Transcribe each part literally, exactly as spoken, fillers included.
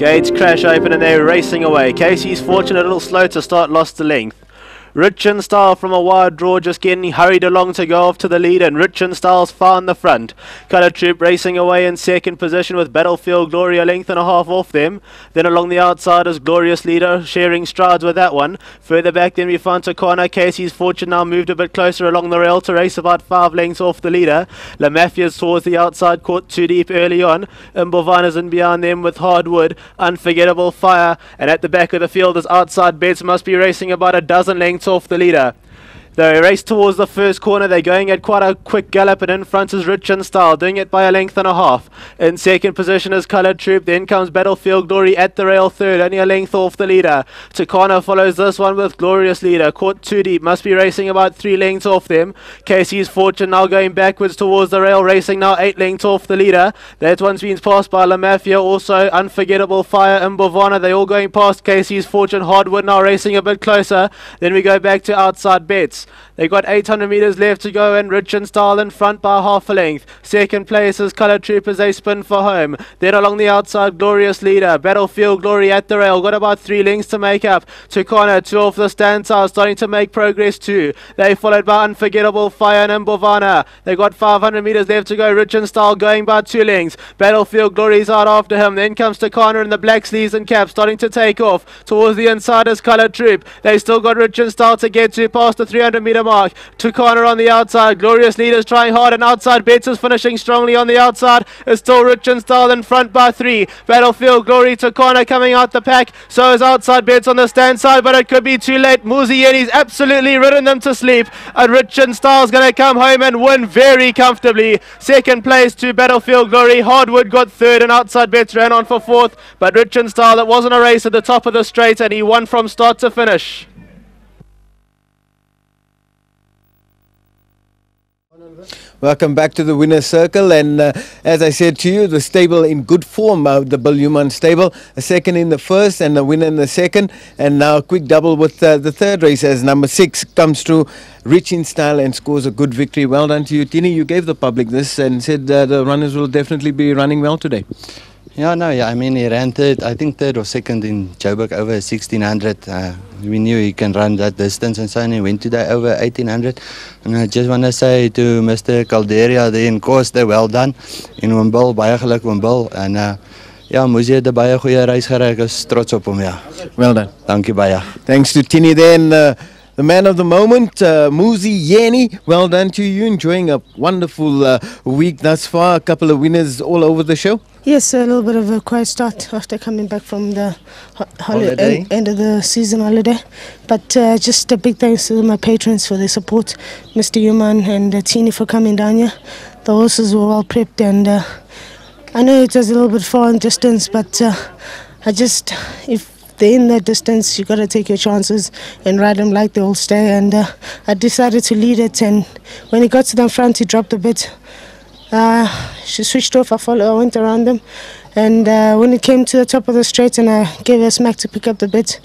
Gates crash open and they're racing away. Casey's Fortunate a little slow to start, lost the length. Rich in Style from a wide draw just getting hurried along to go off to the lead, and Rich in Style's far in the front. Colour Troop racing away in second position with Battlefield Glory a length and a half off them. Then along the outside is Glorious Leader sharing strides with that one. Further back then we find Tukana. Casey's Fortune now moved a bit closer along the rail to race about five lengths off the leader. La Mafia's towards the outside, caught too deep early on. Imbauvin is in behind them with Hard Wood, Unforgettable Fire, and at the back of the field is Outside Bets, must be racing about a dozen lengths off the leader. They race towards the first corner. They're going at quite a quick gallop, and in front is Rich in Style, doing it by a length and a half. In second position is Colour Troop. Then comes Battlefield Glory at the rail third, only a length off the leader. Tukana follows this one with Glorious Leader, caught too deep, must be racing about three lengths off them. Casey's Fortune now going backwards towards the rail, racing now eight lengths off the leader. That one's been passed by La Mafia, also Unforgettable Fire, and Imbauvin. They're all going past Casey's Fortune. Hardwood now racing a bit closer. Then we go back to Outside Bets. They've got eight hundred meters left to go, and Rich in Style in front by half a length. Second place is Colour Troop as they spin for home. Then along the outside, Glorious Leader, Battlefield Glory at the rail. Got about three lengths to make up. Tukana, two off the standside, starting to make progress too. They followed by Unforgettable Fire and Imbauvin. They've got five hundred meters left to go. Rich in Style going by two lengths. Battlefield Glory's out after him. Then comes Tukana in the black sleeves and cap, starting to take off. Towards the inside is Colour Troop. They still got Rich in Style to get to past the three hundred meter mark. Tukana on the outside, Glorious Leader's trying hard, and Outside Bets is finishing strongly on the outside. It's still Rich in Style in front by three. Battlefield Glory, Tukana coming out the pack. So is Outside Bets on the stand side, but it could be too late. Muzi Yeni's absolutely ridden them to sleep, and Rich in Style's going to come home and win very comfortably. Second place to Battlefield Glory. Hardwood got third, and Outside Bets ran on for fourth. But Rich in Style, that wasn't a race at the top of the straight, and he won from start to finish. Welcome back to the winner's circle, and uh, as I said to you, the stable in good form, uh, the Bill Human stable, a second in the first and a winner in the second, and now a quick double with uh, the third race as number six comes through Rich in Style and scores a good victory. Well done to you, Tini. You gave the public this and said uh, the runners will definitely be running well today. Yeah, no, yeah, I mean, he ran third, I think third or second in Joburg over sixteen hundred. Uh, we knew he can run that distance and so on. He went today over eighteen hundred. And I just want to say to Mister Calderia there in Costa, well done. In Wimble, baie geluk Wimble. And uh, yeah, Muzi het 'n baie goeie reis gery. Ek is trots op hom, ja. Well done. Dankie baie. Thanks to Tini then. Uh, The man of the moment, uh, Muzi Yeni. Well done to you, enjoying a wonderful uh, week thus far. A couple of winners all over the show. Yes, a little bit of a quiet start after coming back from the ho holiday. End, end of the season holiday. But uh, just a big thanks to my patrons for their support, Mister Human and uh, Tini for coming down here. The horses were well prepped, and uh, I know it was a little bit far in distance, but uh, I just, if they're in that distance, you got to take your chances and ride them like they all stay. And uh, I decided to lead it, and when he got to the front, he dropped a bit. Uh, she switched off, I followed, I went around them, and uh, when it came to the top of the straight and I gave her a smack to pick up the bit,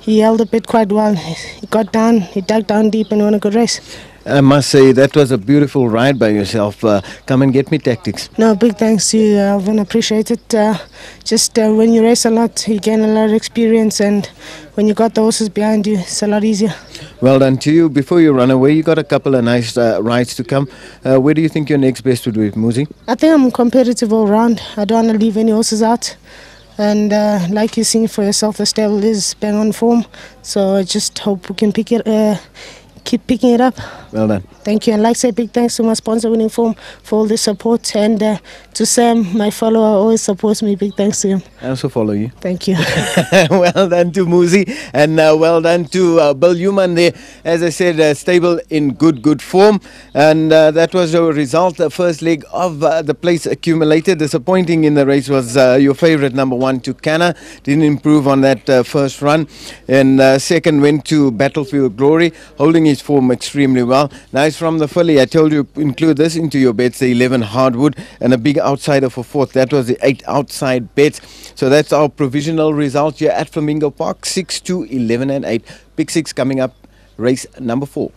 he held the bit quite well. He got down, he dug down deep and won a good race. I must say, that was a beautiful ride by yourself. Uh, come and get me tactics. No, big thanks to you, Alvin. Appreciate it. Uh, just uh, when you race a lot, you gain a lot of experience, and when you got the horses behind you, it's a lot easier. Well done to you. Before you run away, you got a couple of nice uh, rides to come. Uh, where do you think your next best would be, Muzi? I think I'm competitive all round. I don't want to leave any horses out. And uh, like you're seeing for yourself, the stable is bang on form. So I just hope we can pick it uh, keep picking it up. Well done. Thank you. And like I say, big thanks to my sponsor, Winning Form, for all the support. And uh, to Sam, my follower, always supports me. Big thanks to him. I also follow you. Thank you. Well done to Muzi, and uh, well done to uh, Bill Human there. As I said, uh, stable in good, good form. And uh, that was your result. The first leg of uh, the place accumulated. Disappointing in the race was uh, your favorite number one, Tukana. Didn't improve on that uh, first run. And uh, second went to Battlefield Glory, holding his form extremely well. Nice from the filly. I told you, include this into your bets, the eleven Hardwood, and a big outsider for fourth. That was the eight Outside Bets. So that's our provisional result here at Flamingo Park, six, two, eleven and eight. Big six coming up, race number four.